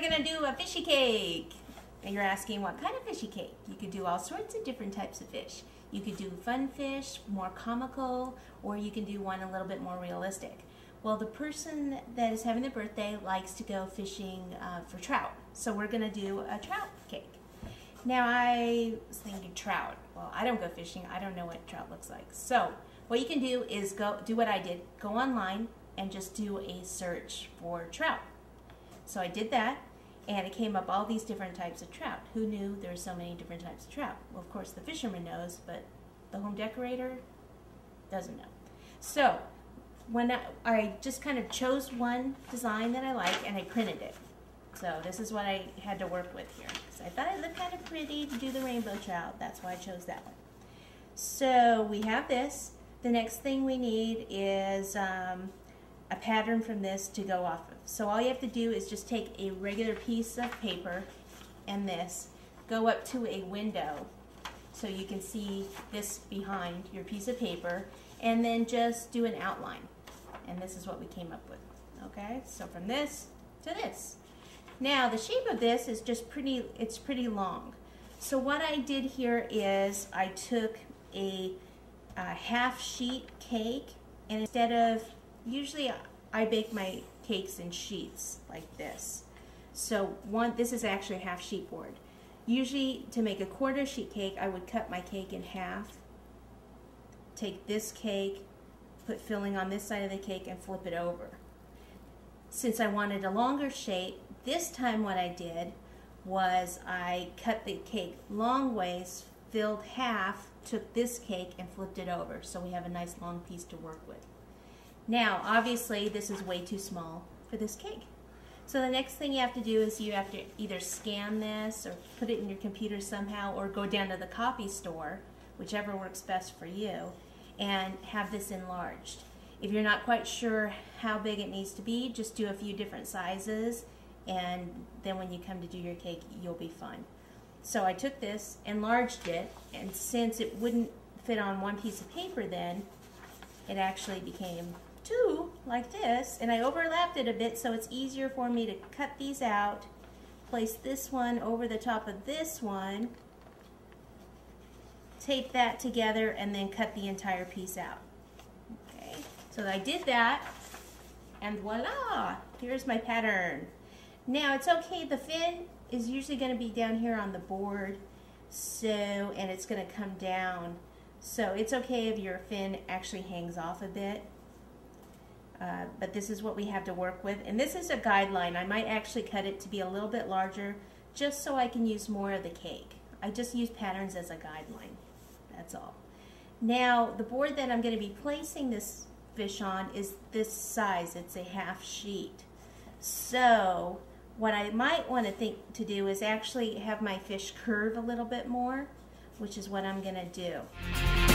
we're gonna do a fishy cake. Now you're asking what kind of fishy cake? You could do all sorts of different types of fish. You could do fun fish, more comical, or you can do one a little bit more realistic. Well, the person that is having the birthday likes to go fishing for trout. So we're gonna do a trout cake. Now I was thinking trout. Well, I don't go fishing. I don't know what trout looks like. So what you can do is go do what I did. Go online and just do a search for trout. So I did that, and it came up all these different types of trout. Who knew there were so many different types of trout? Well, of course, the fisherman knows, but the home decorator doesn't know. So when I just kind of chose one design that I like, and I printed it. So this is what I had to work with here. So I thought it looked kind of pretty to do the rainbow trout. That's why I chose that one. So we have this. The next thing we need is a pattern from this to go off of. So all you have to do is just take a regular piece of paper and this, go up to a window so you can see this behind your piece of paper, and then just do an outline. And this is what we came up with. Okay, so from this to this. Now the shape of this is just pretty, it's pretty long. So what I did here is I took a half sheet cake, and instead of, usually I bake my cakes in sheets like this. So this is actually a half sheet board. Usually to make a quarter sheet cake, I would cut my cake in half, take this cake, put filling on this side of the cake, and flip it over. Since I wanted a longer shape, this time what I did was I cut the cake long ways, filled half, took this cake and flipped it over, so we have a nice long piece to work with. Now, obviously, this is way too small for this cake. So the next thing you have to do is you have to either scan this or put it in your computer somehow, or go down to the copy store, whichever works best for you, and have this enlarged. If you're not quite sure how big it needs to be, just do a few different sizes, and then when you come to do your cake, you'll be fine. So I took this, enlarged it, and since it wouldn't fit on one piece of paper then, it actually became two like this, and I overlapped it a bit so it's easier for me to cut these out, place this one over the top of this one, tape that together, and then cut the entire piece out. Okay, so I did that, and voila, here's my pattern. Now it's okay, the fin is usually going to be down here on the board, so, and it's going to come down, so it's okay if your fin actually hangs off a bit. But this is what we have to work with, and this is a guideline. I might actually cut it to be a little bit larger just so I can use more of the cake. I just use patterns as a guideline, that's all. Now the board that I'm going to be placing this fish on is this size. It's a half sheet. So what I might want to think to do is actually have my fish curve a little bit more, which is what I'm going to do.